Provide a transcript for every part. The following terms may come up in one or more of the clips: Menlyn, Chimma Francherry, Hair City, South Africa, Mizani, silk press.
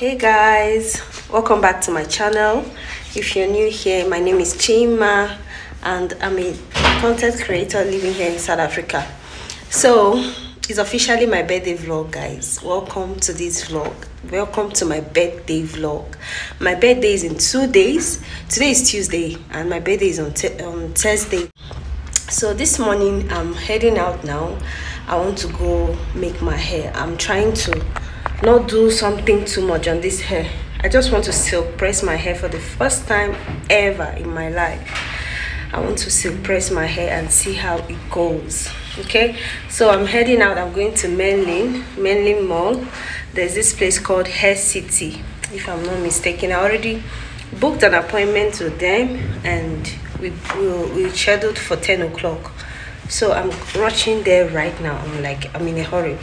Hey guys, welcome back to my channel. If you're new here, my name is Chimma and I'm a content creator living here in South Africa. So it's officially my birthday vlog, guys. Welcome to this vlog. Welcome to my birthday vlog. My birthday is in 2 days. Today is Tuesday and my birthday is on Thursday. So this morning I'm heading out now. I want to go make my hair. I'm trying to not do something too much on this hair. I just want to silk press my hair for the first time ever in my life. I want to silk press my hair and see how it goes. Okay, so I'm heading out. I'm going to Menlyn Mall. There's this place called Hair City, if I'm not mistaken. I already booked an appointment with them and we scheduled for 10 o'clock, so I'm rushing there right now. I'm in a hurry.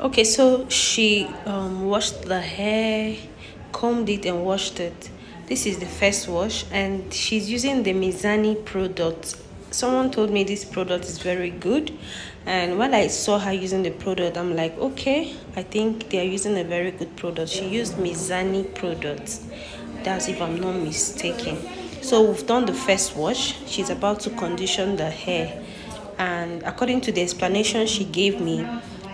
Okay, so she washed the hair, combed it and washed it. This is the first wash and she's using the Mizani product. Someone told me this product is very good, and when I saw her using the product, I'm like, okay, I think they are using a very good product. She used Mizani product, that's if I'm not mistaken. So we've done the first wash. She's about to condition the hair, and according to the explanation she gave me,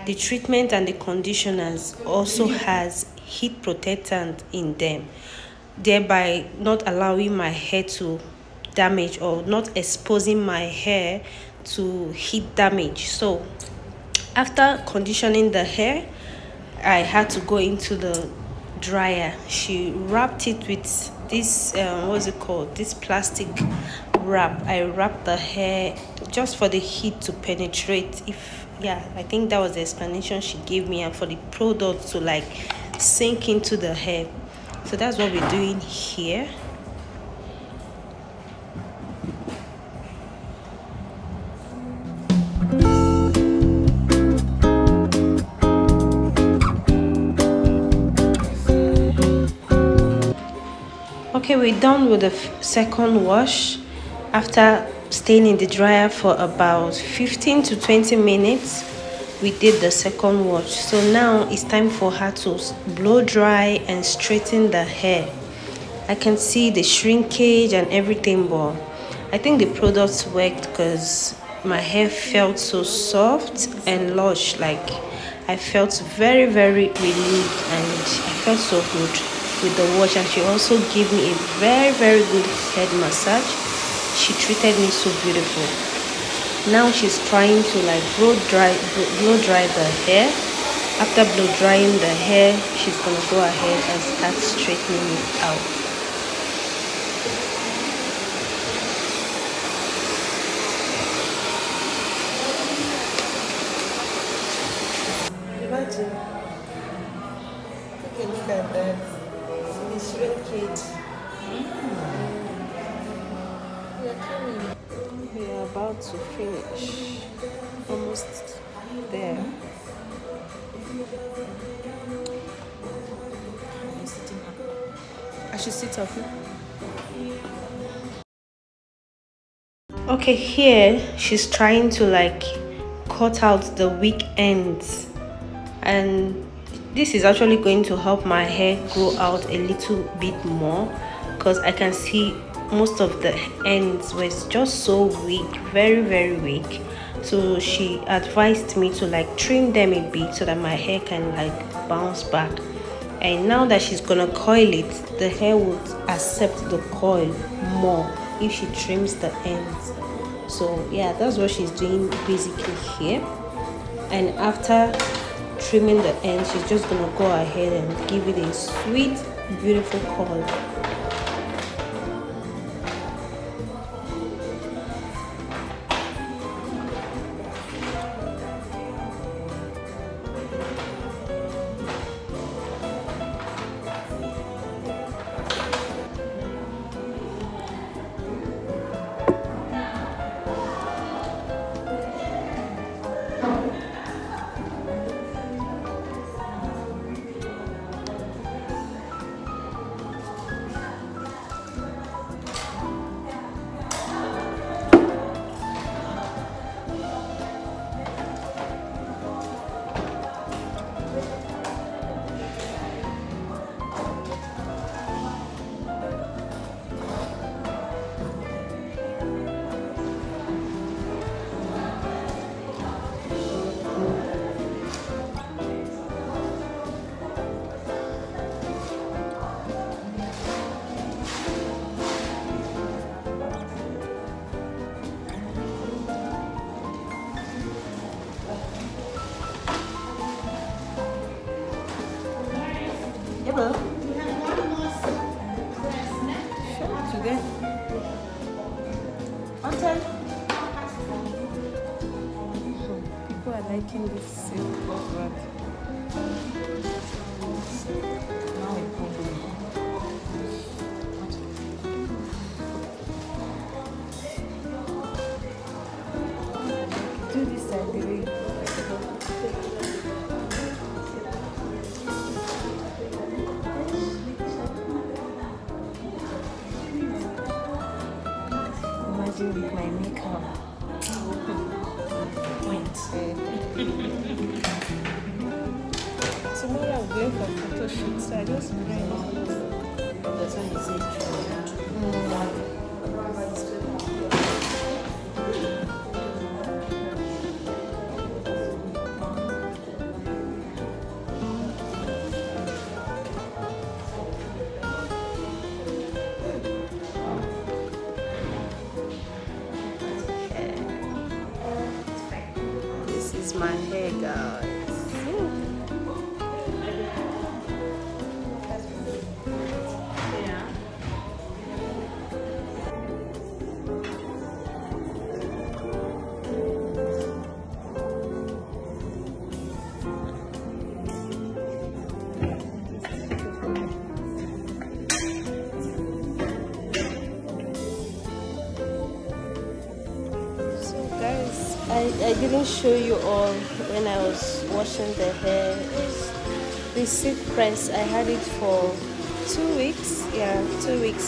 the treatment and the conditioners also has heat protectant in them, thereby not allowing my hair to damage or not exposing my hair to heat damage. So after conditioning the hair, I had to go into the dryer. She wrapped it with this this plastic wrap. I wrapped the hair just for the heat to penetrate. I think that was the explanation she gave me, and for the product to like sink into the hair. So that's what we're doing here. Okay, we're done with the second wash after staying in the dryer for about 15 to 20 minutes. We did the second wash, so now it's time for her to blow dry and straighten the hair. I can see the shrinkage and everything, but I think the products worked because my hair felt so soft and lush. Like, I felt very, very relieved and I felt so good with the wash. And she also gave me a very, very good head massage. She treated me so beautiful. Now she's trying to like blow dry the hair. After blow drying the hair, she's gonna go ahead and start straightening it out. Imagine, take a look at that. It's shrinkage. We are about to finish, almost there. I'm sitting up. I should sit up. Okay, here she's trying to like cut out the weak ends, and this is actually going to help my hair grow out a little bit more, because I can see most of the ends were just so weak, very, very weak. So she advised me to like trim them a bit so that my hair can like bounce back. And now that she's gonna coil it, the hair would accept the coil more if she trims the ends. So yeah, that's what she's doing basically here. And after trimming the ends, she's just gonna go ahead and give it a sweet, beautiful coil. liking this silk work. Now we put it. Do this side the way. Imagine with my makeup. Tomorrow I'm going for photo shoot, so I just bring all those. That's why you say my hair, guys. Yeah. So guys, I didn't show you all when I was washing the hair. This silk press, I had it for 2 weeks. Yeah, 2 weeks.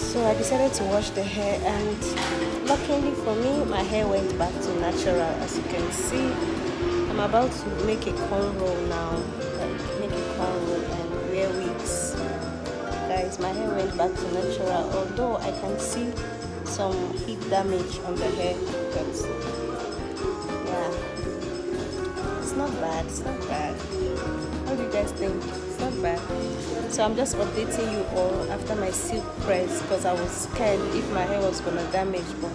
So I decided to wash the hair, and luckily for me, my hair went back to natural. As you can see, I'm about to make a curl roll now. Like, make a curl roll and wear wigs. Guys, my hair went back to natural, although I can see some heat damage on the hair, but yeah, it's not bad. What do you guys think? It's not bad. So I'm just updating you all after my silk press, because I was scared if my hair was gonna damage, but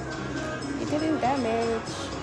it didn't damage.